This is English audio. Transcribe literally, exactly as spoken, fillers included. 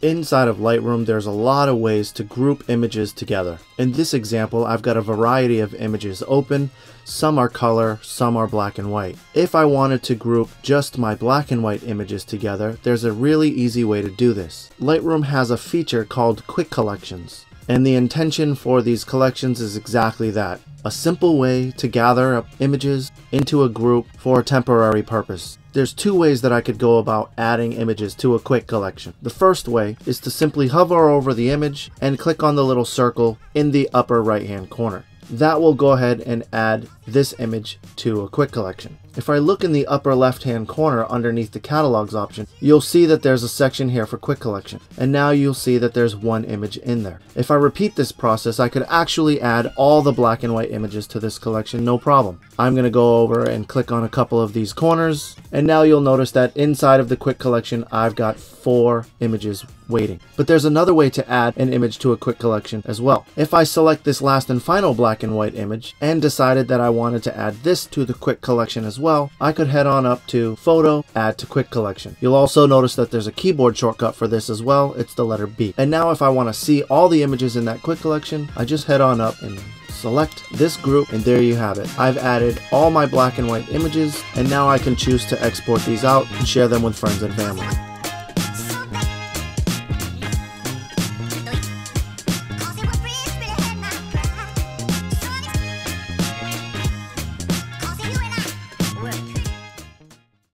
Inside of Lightroom, there's a lot of ways to group images together. In this example, I've got a variety of images open. Some are color, some are black and white. If I wanted to group just my black and white images together, there's a really easy way to do this. Lightroom has a feature called Quick Collections, and the intention for these collections is exactly that. A simple way to gather up images into a group for a temporary purpose. There's two ways that I could go about adding images to a quick collection. The first way is to simply hover over the image and click on the little circle in the upper right hand corner. That will go ahead and add this image to a quick collection. If I look in the upper left hand corner underneath the catalogs option, you'll see that there's a section here for quick collection, and now you'll see that there's one image in there. If I repeat this process, I could actually add all the black and white images to this collection, no problem. I'm going to go over and click on a couple of these corners, and now you'll notice that inside of the quick collection I've got four images waiting. But there's another way to add an image to a quick collection as well. If I select this last and final black and white image and decided that I wanted to add this to the quick collection as well, Well, I could head on up to Photo, Add to Quick Collection. You'll also notice that there's a keyboard shortcut for this as well. It's the letter B. And now if I want to see all the images in that quick collection, I just head on up and select this group, and there you have it. I've added all my black and white images, and now I can choose to export these out and share them with friends and family.